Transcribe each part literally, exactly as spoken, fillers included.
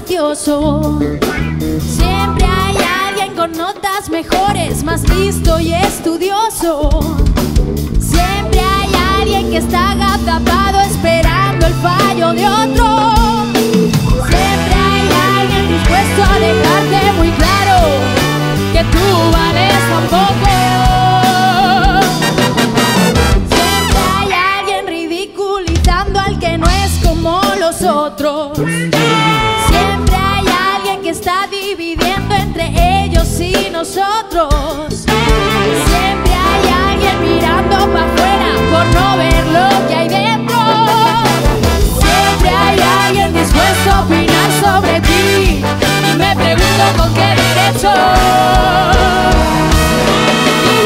gracioso. Siempre hay alguien con notas mejores, más listo y estudioso. Siempre hay alguien que está agazapado esperando el fallo de otro. Siempre hay alguien dispuesto a dejarte muy claro que tú vales tan poco. Siempre hay alguien ridiculizando al que no es como los otros. Siempre hay alguien que está dividiendo entre ellos y nosotros. Siempre hay alguien mirando para afuera por no ver lo que hay dentro. Siempre hay alguien dispuesto a opinar sobre ti y me pregunto con qué derecho. Y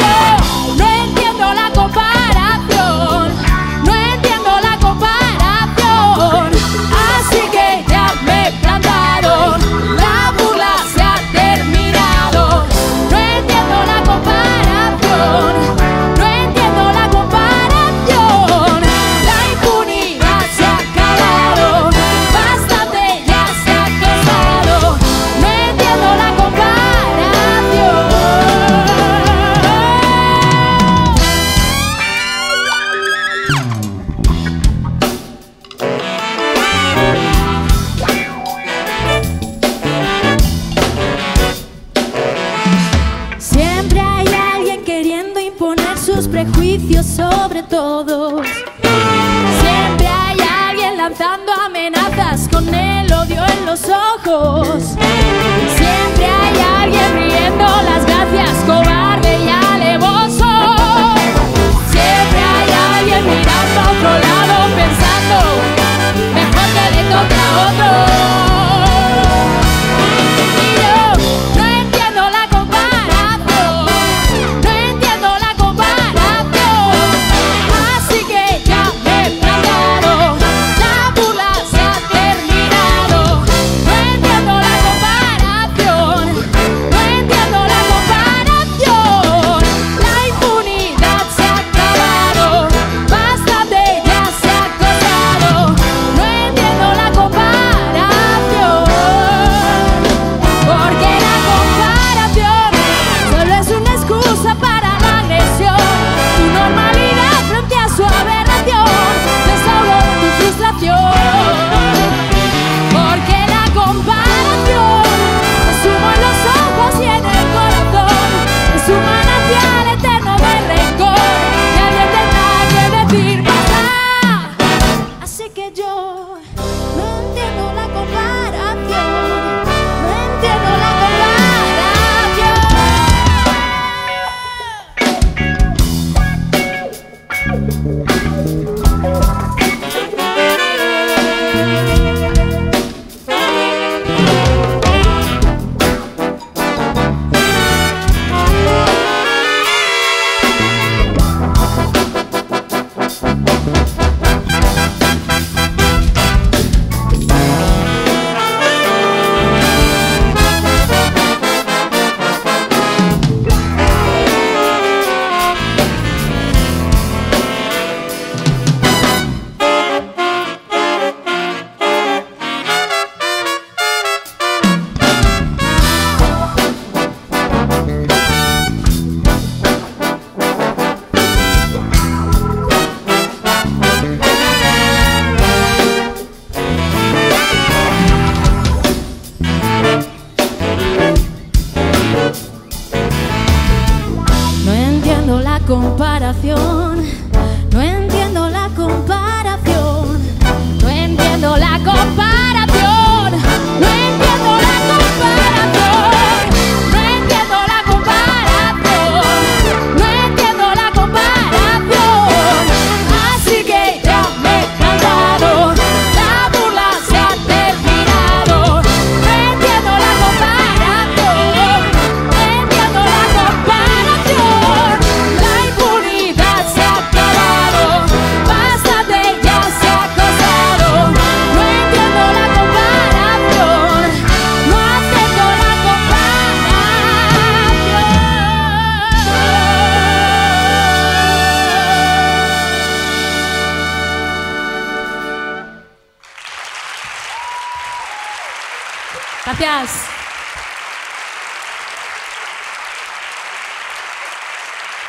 yo no entiendo la comparación, no entiendo la comparación, así que ya me plantaron, la burla se ha terminado. No entiendo la comparación, no entiendo la comparación, la impunidad se ha acabado, bastante ya se ha cansado. No entiendo la comparación. Siempre hay alguien queriendo imponer sus prejuicios sobre todos. Siempre hay alguien lanzando amenazas con el odio en los ojos. Siempre hay alguien riendo las gracias, cobarde y alevoso. Siempre hay alguien mirando a otro lado pensando, mejor que le toque a otro. Para Gracias.